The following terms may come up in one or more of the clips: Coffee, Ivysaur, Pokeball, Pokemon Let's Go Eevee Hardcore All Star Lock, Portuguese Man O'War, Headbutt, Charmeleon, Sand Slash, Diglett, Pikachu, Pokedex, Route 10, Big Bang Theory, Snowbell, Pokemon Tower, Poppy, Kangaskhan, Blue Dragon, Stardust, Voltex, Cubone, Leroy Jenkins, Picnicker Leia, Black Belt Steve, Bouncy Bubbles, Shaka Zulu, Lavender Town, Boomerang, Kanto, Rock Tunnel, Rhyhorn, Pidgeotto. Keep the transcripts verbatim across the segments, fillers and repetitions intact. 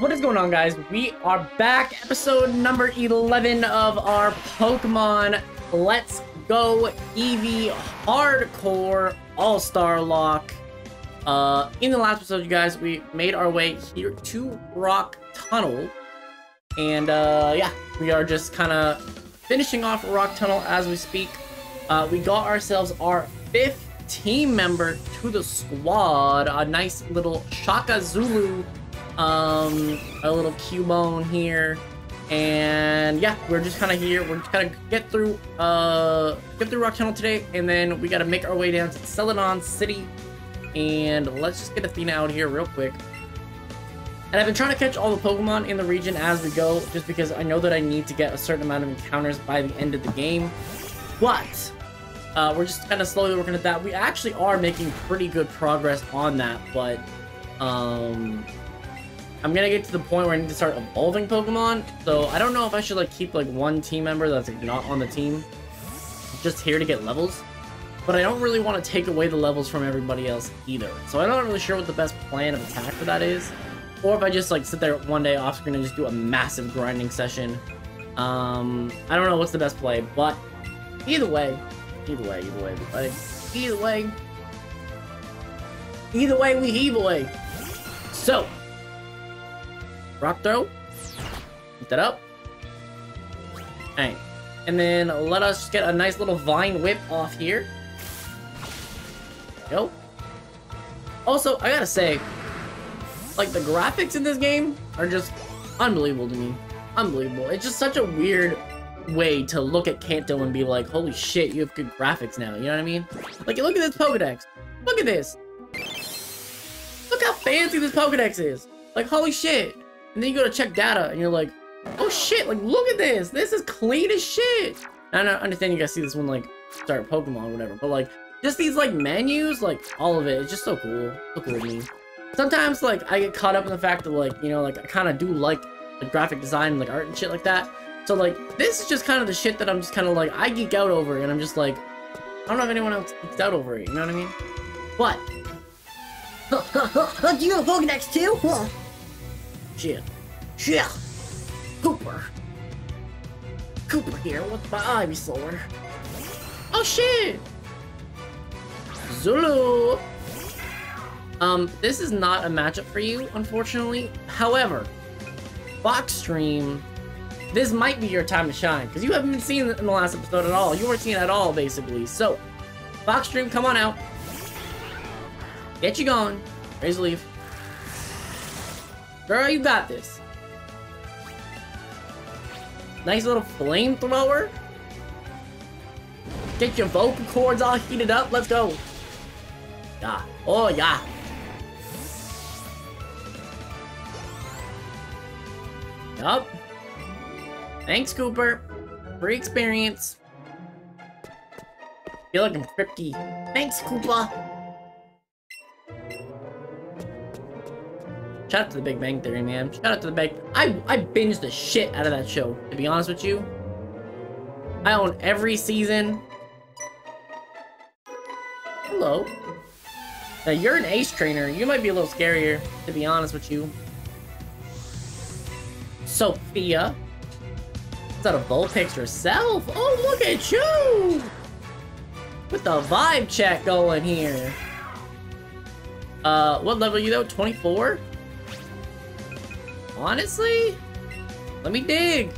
What is going on, guys? We are back, episode number eleven of our Pokemon Let's Go Eevee Hardcore All Star Lock. Uh, in the last episode, you guys, we made our way here to Rock Tunnel, and uh, yeah, we are just kind of finishing off Rock Tunnel as we speak. Uh, we got ourselves our fifth team member to the squad, a nice little Shaka Zulu. Um, a little Cubone here, and yeah, we're just kind of here. We're just gonna get through, uh, get through Rock Tunnel today, and then we gotta make our way down to Celadon City, and let's just get Athena out here real quick. And I've been trying to catch all the Pokemon in the region as we go, just because I know that I need to get a certain amount of encounters by the end of the game. But uh, we're just kind of slowly working at that. We actually are making pretty good progress on that, but um. I'm gonna get to the point where I need to start evolving Pokemon, so I don't know if I should like keep like one team member that's like not on the team, just here to get levels, but I don't really want to take away the levels from everybody else either, so I'm not really sure what the best plan of attack for that is, or if I just like sit there one day off screen and just do a massive grinding session. um, I don't know what's the best play, but either way, either way, either way, everybody, either way, either way we heave away. So rock throw, keep that up. Alright, and then let us get a nice little vine whip off here. Go. Also, I gotta say, like, the graphics in this game are just unbelievable to me. Unbelievable. It's just such a weird way to look at Kanto and be like, holy shit, you have good graphics now, you know what I mean? Like, look at this Pokedex. Look at this. Look how fancy this Pokedex is. Like, holy shit. And then you go to check data, and you're like, oh shit, like, look at this! This is clean as shit! And I understand you guys see this when, like, start Pokemon or whatever, but, like, just these, like, menus, like, all of it, it's just so cool. So cool to me. Sometimes, like, I get caught up in the fact that, like, you know, like, I kind of do like the graphic design and, like, art and shit like that. So, like, this is just kind of the shit that I'm just kind of, like, I geek out over, and I'm just like, I don't know if anyone else geeks out over it, you know what I mean? But... do you have a Pokedex too? Huh? Shit. Shit. Cooper. Cooper here with my Ivysaur. Oh shit! Zulu! Um, this is not a matchup for you, unfortunately. However, Foxstream, this might be your time to shine, because you haven't been seen in the last episode at all. You weren't seen at all, basically. So, Foxstream, come on out. Get you going. Raise a leaf. Girl, you got this. Nice little flamethrower. Get your vocal cords all heated up. Let's go. Yeah. Oh, yeah. Yup. Thanks, Cooper. Free experience. You're looking fripky. Thanks, Cooper. Shout out to the Big Bang Theory, man. Shout out to the Big... I, I binged the shit out of that show, to be honest with you. I own every season. Hello. Now, you're an ace trainer. You might be a little scarier, to be honest with you. Sophia. Is that a Voltex herself? Oh, look at you! With the vibe check going here. Uh, what level are you, though? twenty-four? Honestly, let me dig.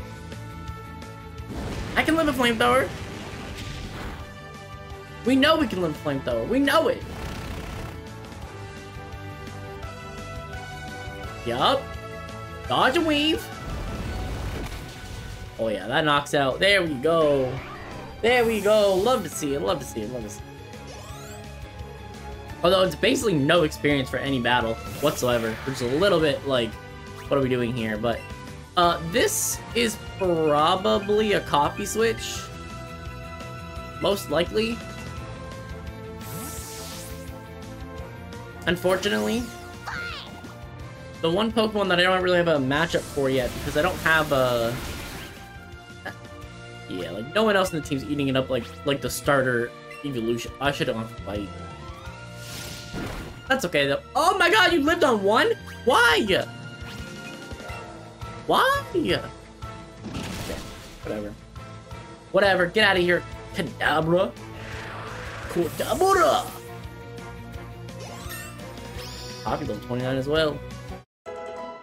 I can live a flamethrower. We know we can live a flamethrower. We know it. Yup. Dodge and weave. Oh yeah, that knocks out. There we go. There we go. Love to see it. Love to see it. Love to see it. Although it's basically no experience for any battle whatsoever. Which is a little bit like... what are we doing here? But uh, this is probably a copy switch, most likely. Unfortunately, the one Pokemon that I don't really have a matchup for yet, because I don't have a yeah, like no one else in the team's eating it up like like the starter evolution. I should have fight. That's okay though. Oh my god, you lived on one? Why? Why? Okay, whatever. Whatever, get out of here. Kadabra. Kadabra! Poppy level twenty-nine as well.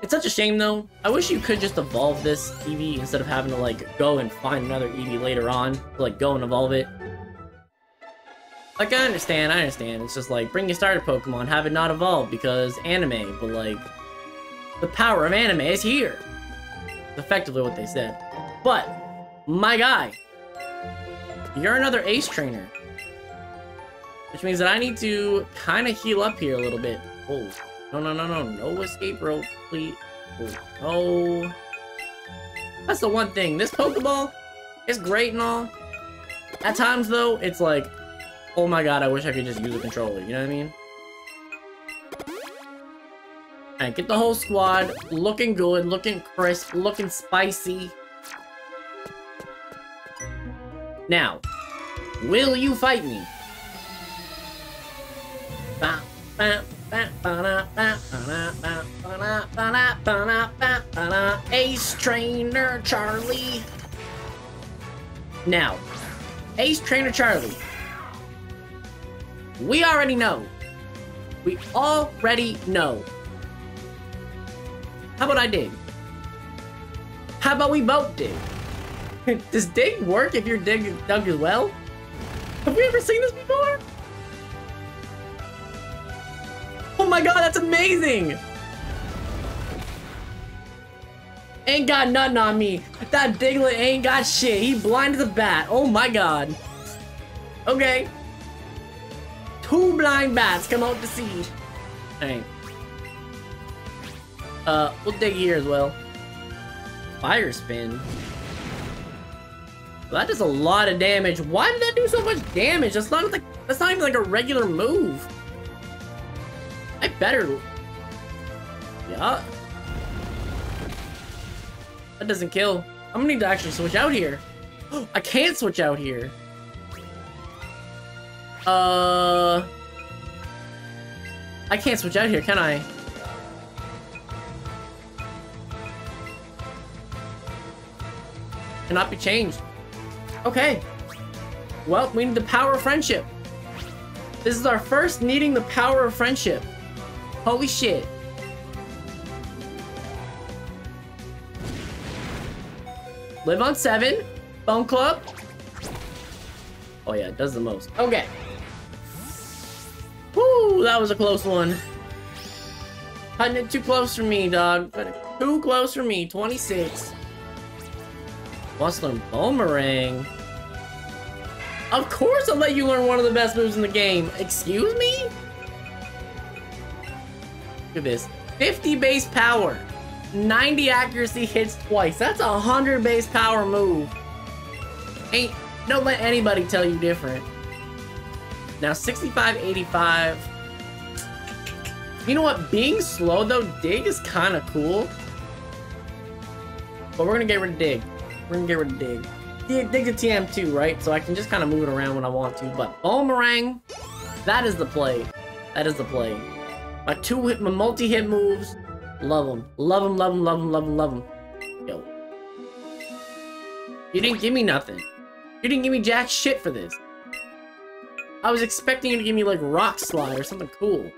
It's such a shame though. I wish you could just evolve this Eevee instead of having to like go and find another Eevee later on to like go and evolve it. Like I understand, I understand. It's just like bring your starter Pokemon, have it not evolve because anime, but like the power of anime is here. Effectively what they said. But my guy, you're another Ace Trainer. Which means that I need to kind of heal up here a little bit. Oh, no, no, no, no, no escape rope, please. Oh, no. That's the one thing. This Pokeball is great and all. At times, though, it's like, oh my god, I wish I could just use a controller. You know what I mean? Alright, get the whole squad looking good, looking crisp, looking spicy. Now, will you fight me? Bah, bah, bah, bah, bah, bah, bah, bah, bah, bah, bah, bah, Ace Trainer Charlie. Now, Ace Trainer Charlie. We already know. We already know. How about I dig? How about we both dig? Does dig work if your dig is dug as well? Have we ever seen this before? Oh my god, that's amazing! Ain't got nothing on me. That Diglett ain't got shit. He blind as a bat. Oh my god. Okay. Two blind bats come out to see. Dang. Uh, we'll dig here as well. Fire spin. That does a lot of damage. Why did that do so much damage? That's not like that's not even like a regular move. I better. Yeah. That doesn't kill. I'm gonna need to actually switch out here. I can't switch out here. Uh. I can't switch out here, can I? Cannot be changed. Okay. Well, we need the power of friendship. This is our first needing the power of friendship. Holy shit. Live on seven. Bone Club. Oh yeah, it does the most. Okay. Woo, that was a close one. Cutting it too close for me, dog. But too close for me. twenty-six. Wants to learn Boomerang. Of course I'll let you learn one of the best moves in the game. Excuse me? Look at this. fifty base power. ninety accuracy hits twice. That's a one hundred base power move. Ain't, don't let anybody tell you different. Now sixty-five, eighty-five. You know what? Being slow though, Dig is kind of cool. But we're going to get rid of Dig. We're gonna get rid of Dig. Dig, Dig's a T M too, right? So I can just kind of move it around when I want to. But Boomerang, that is the play. That is the play. My two hit, my multi-hit moves, love them. Love them, love them, love them, love them, love them. Yo. You didn't give me nothing. You didn't give me jack shit for this. I was expecting you to give me like Rock Slide or something cool.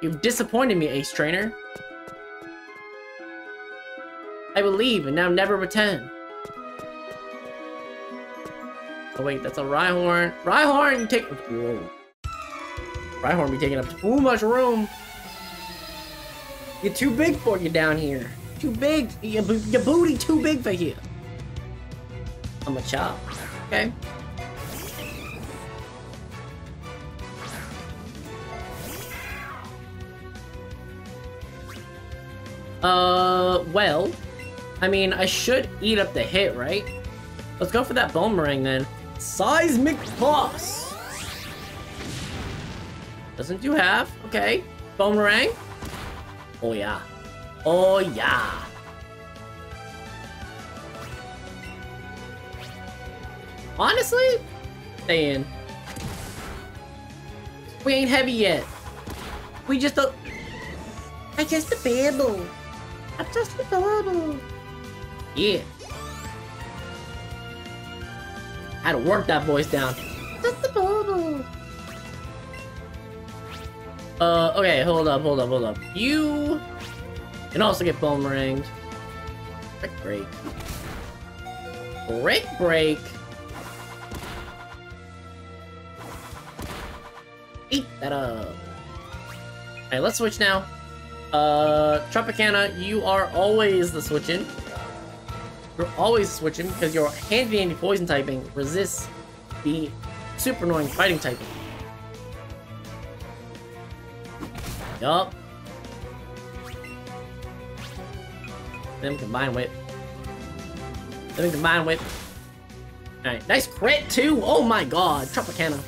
You've disappointed me, Ace Trainer. I will leave and now never return. Oh wait, that's a Rhyhorn. Rhyhorn take- Whoa. Rhyhorn be taking up too much room. You're too big for you down here. Too big. Your, your booty too big for you. I'm a chop. Okay. Uh, well. I mean, I should eat up the hit, right? Let's go for that Boomerang then. Seismic Toss! Doesn't do half. Okay. Boomerang. Oh, yeah. Oh, yeah. Honestly, stay in. We ain't heavy yet. We just a... I just a babble. I just look a little... Yeah. Had to work that voice down. Just a little... Uh, okay, hold up, hold up, hold up. You can also get boomeranged. Brick break. Brick break. Eat that up. Alright, let's switch now. Uh, Tropicana, you are always the switching. You're always switching because your handy dandy poison typing resists the super annoying fighting typing. Yup. Then combine whip. Then combine whip. Alright, nice crit too! Oh my god, Tropicana.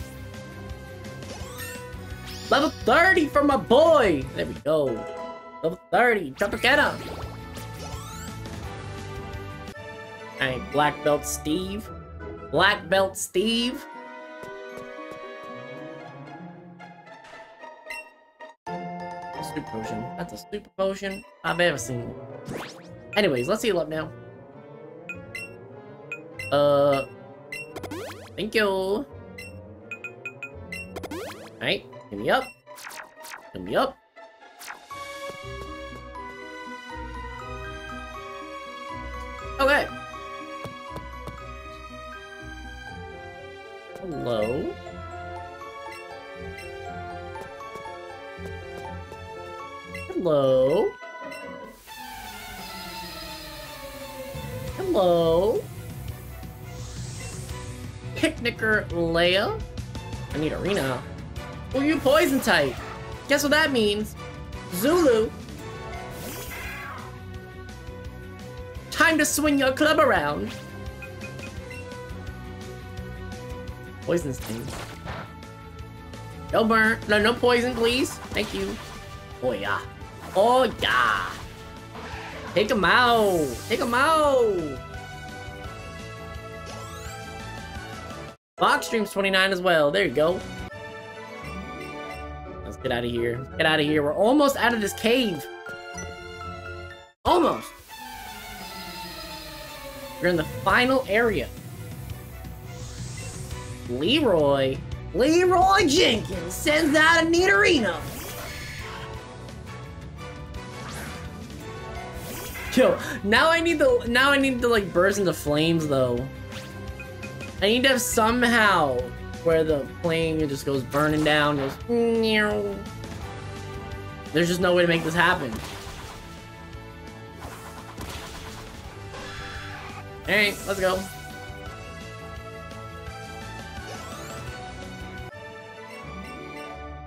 Level thirty for my boy! There we go. Level thirty, Tropicana! Alright, Black Belt Steve. Black Belt Steve. Super potion. That's a super potion I've ever seen. Anyways, let's heal up now. Uh. Thank you. Alright. Hit me up. Hit me up. Okay. Hello. Hello. Hello. Picnicker Leia. I need arena. Well, you poison type. Guess what that means? Zulu. Time to swing your club around. Poisonous things. No burn. No, no poison, please. Thank you. Oh yeah. Oh yeah. Take him out. Take him out. Foxstream's twenty-nine as well. There you go. Get out of here. Get out of here. We're almost out of this cave. Almost. We're in the final area. Leroy. Leroy Jenkins sends out a Nidorino. Yo, now I need to, now I need to like burst into flames though. I need to have somehow where the plane just goes burning down, goes... There's just no way to make this happen. Alright, let's go.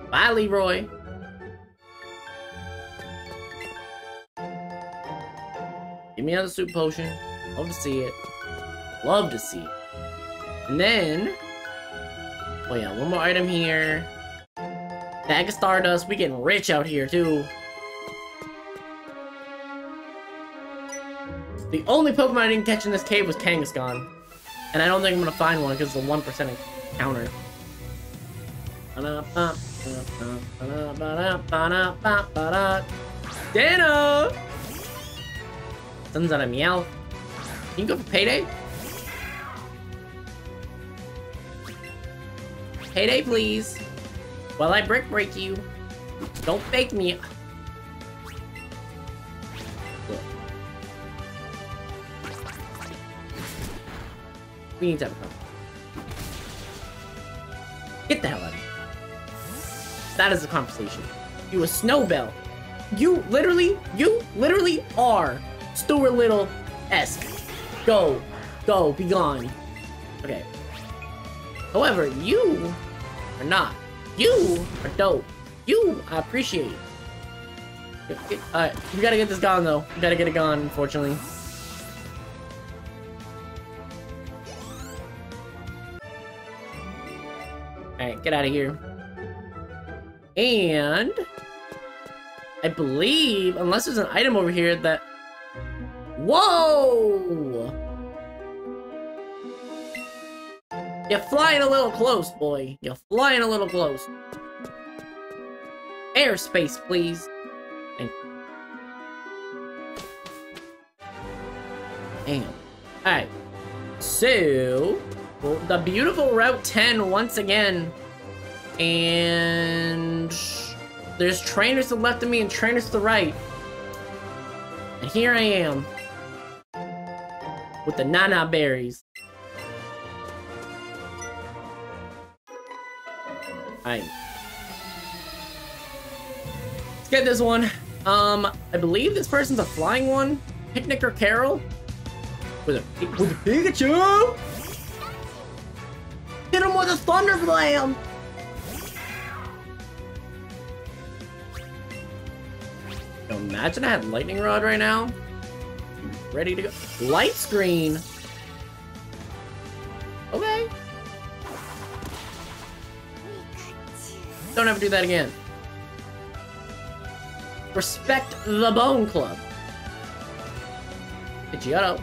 Bye, Leroy. Give me another soup potion. Love to see it. Love to see it. And then... Oh yeah, one more item here. Bag of Stardust. We getting rich out here too. The only Pokemon I didn't catch in this cave was Kangaskhan. And I don't think I'm gonna find one because it's a one percent encounter. Dano! Sends out a Meowth. Can you go for Payday? Payday, please. While I brick break you. Don't fake me. Look. We need to have a conversation. Get the hell out of here. That is a conversation. You a Snowbell. You literally, you literally are Stuart Little-esque. Go. Go. Be gone. Okay. However, you are not. You are dope. You, I appreciate. Alright, we gotta get this gone though. We gotta get it gone, unfortunately. Alright, get out of here. And... I believe, unless there's an item over here that... Whoa! You're flying a little close, boy. You're flying a little close. Airspace, please. Thank you. am. Alright. So, well, the beautiful Route ten once again. And there's trainers to the left of me and trainers to the right. And here I am. With the Nana berries. Alright. Let's get this one. Um, I believe this person's a flying one. Picnicker Carol. With a, with a Pikachu! Hit him with a Thunder Slam! Imagine I had Lightning Rod right now. Ready to go. Light Screen! Okay. Don't ever do that again. Respect the Bone Club. Pidgeotto.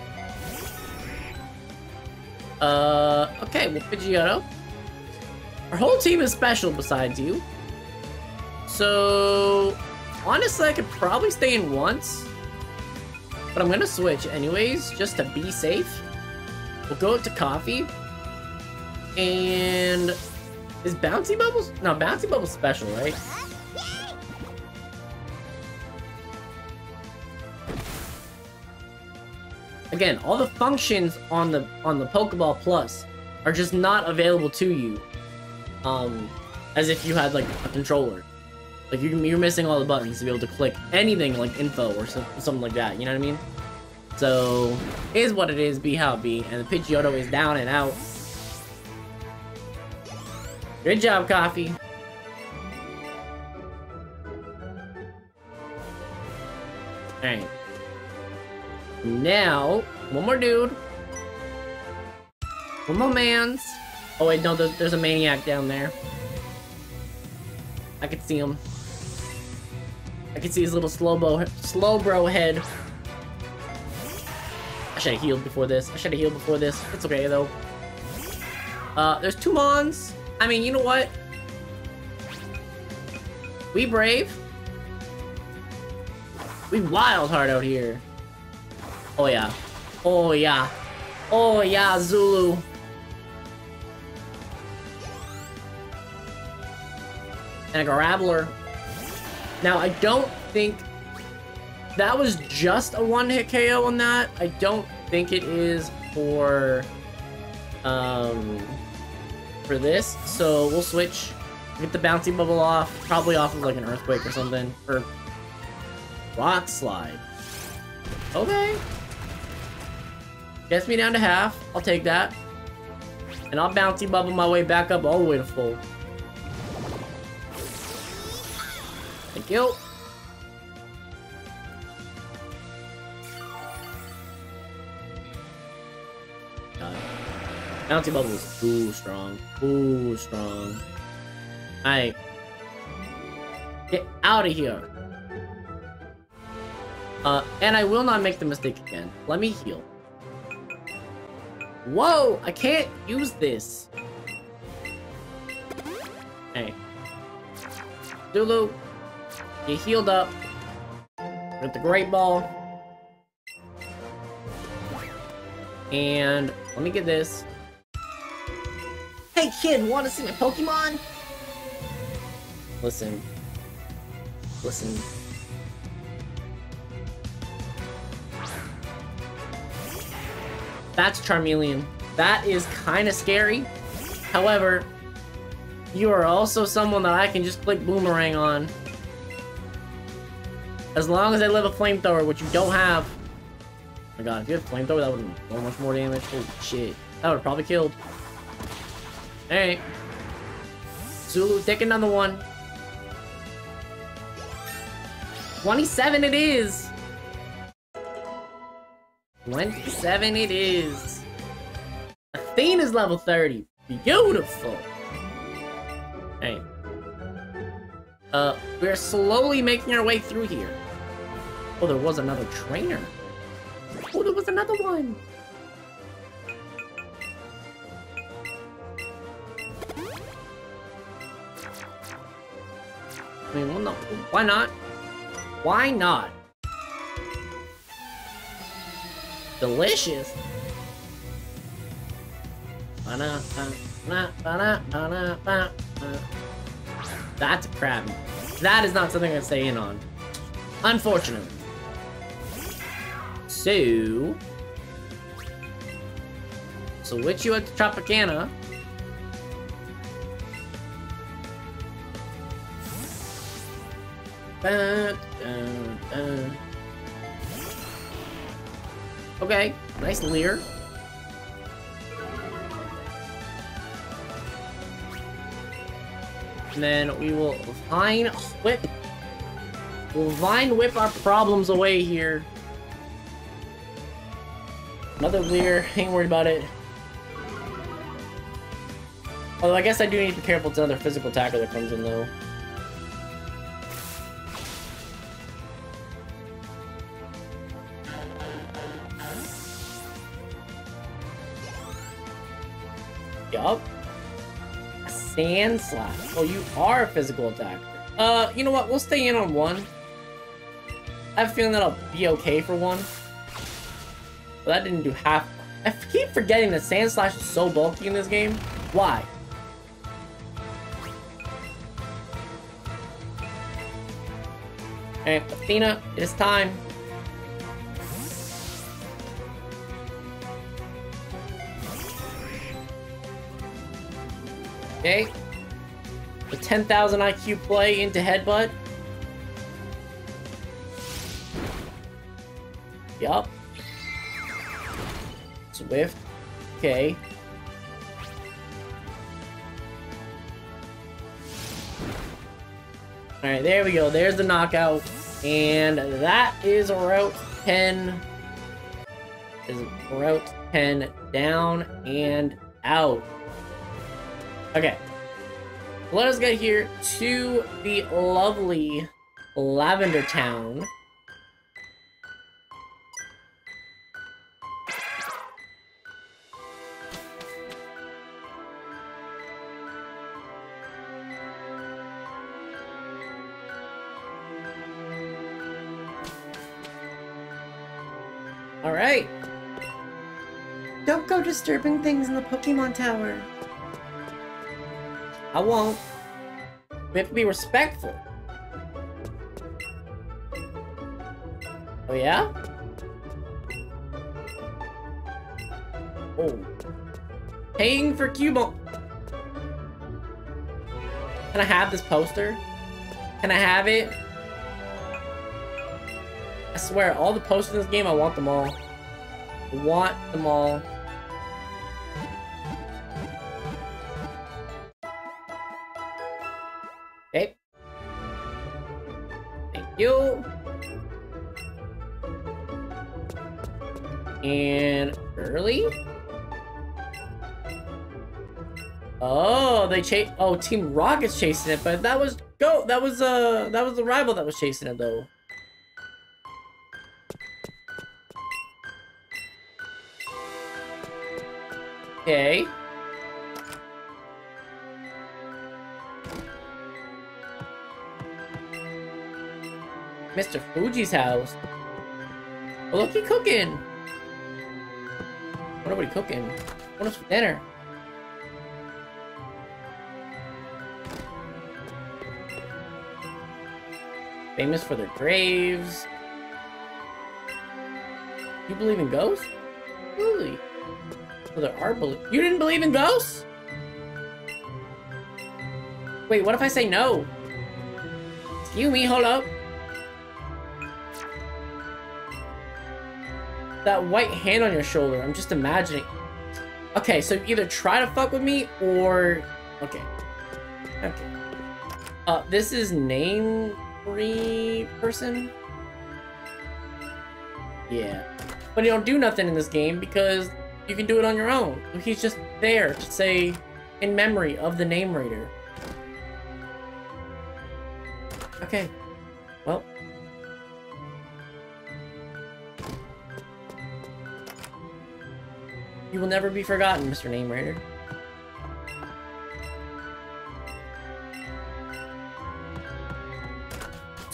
Uh, okay, well, Pidgeotto. Our whole team is special besides you. So, honestly, I could probably stay in once. But I'm gonna switch anyways, just to be safe. We'll go to Coffee. And is Bouncy Bubbles? No, Bouncy Bubbles special, right? Again, all the functions on the on the Pokeball Plus are just not available to you, um, as if you had like a controller. Like you, you're missing all the buttons to be able to click anything like info or so, something like that. You know what I mean? So it is what it is. Be how it be. And the Pidgeotto is down and out. Good job, Coffee. All right. Now, one more dude. One more man's. Oh wait, no, there's, there's a maniac down there. I can see him. I can see his little slow-bo, slow bro head. I should've healed before this. I should've healed before this. It's okay though. Uh, there's two mons. I mean, you know what? We brave. We wild hard out here. Oh yeah. Oh yeah. Oh yeah, Zulu. And a Graveler. Now, I don't think that was just a one-hit K O on that. I don't think it is for um for this. So we'll switch. Get the bouncy bubble off. Probably off of like an earthquake or something. Or rock slide. Okay. Gets me down to half. I'll take that. And I'll bouncy bubble my way back up all the way to full. Thank you. God. Bouncy bubble is too strong. Too strong. Alright. Get out of here. Uh, and I will not make the mistake again. Let me heal. Whoa! I can't use this. Hey, Zulu, you healed up with the great ball, and let me get this. Hey, kid, want to see my Pokemon? Listen, listen. That's Charmeleon. That is kind of scary. However, you are also someone that I can just click Boomerang on. As long as I live a flamethrower, which you don't have. Oh my god, if you had flamethrower, that would have done so much more damage. Holy shit. That would have probably killed. Alright. Zulu, take another one. twenty-seven it is! twenty-seven it is. Athena's level thirty. Beautiful. Hey. Uh, we're slowly making our way through here. Oh, there was another trainer. Oh, there was another one. I mean, well, no. Why not? Why not? Delicious. That's a crabby. That is not something I'm staying on, unfortunately. So, so switch you at the Tropicana. Dun, dun, dun. Okay, nice leer. And then we will vine whip. We'll vine whip our problems away here. Another leer, ain't worried about it. Although I guess I do need to be careful to another physical attacker that comes in though. Yup. Sand Slash. Oh, you are a physical attacker. Uh, you know what? We'll stay in on one. I have a feeling that I'll be okay for one. But that didn't do half. I keep forgetting that Sand Slash is so bulky in this game. Why? Alright, Athena, it is time. Okay, the ten thousand I Q play into Headbutt. Yup. Swift. Okay. Alright, there we go. There's the knockout. And that is Route ten. Is Route ten down and out. Okay, let us get here to the lovely Lavender Town. All right. Don't go disturbing things in the Pokemon Tower. I won't. We have to be respectful. Oh, yeah? Oh. Paying for Cubone. Can I have this poster? Can I have it? I swear, all the posters in this game, I want them all. I want them all. You and early. Oh, they chase. Oh, Team Rocket's chasing it, but that was go. That was uh, that was the rival that was chasing it though. Okay. Mister Fuji's house. Oh, look, he cooking. What are we cooking? What is for dinner? Famous for their graves. You believe in ghosts? Really? Well, there are believe. You didn't believe in ghosts? Wait, what if I say no? Excuse me, hold up. That white hand on your shoulder, I'm just imagining. Okay, so either try to fuck with me or okay. Okay. Uh this is name free person. Yeah. But you don't do nothing in this game because you can do it on your own. He's just there to say in memory of the name reader. Okay. Well, you will never be forgotten, Mister Name Raider.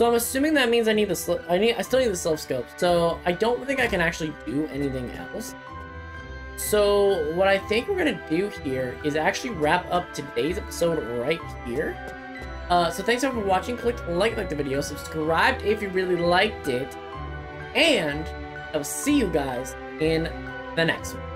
So I'm assuming that means I need the slip. I need. I still need the self scope. So I don't think I can actually do anything else. So what I think we're gonna do here is actually wrap up today's episode right here. Uh, so thanks everyone for watching. Click like, like the video, subscribe if you really liked it, and I'll see you guys in the next one.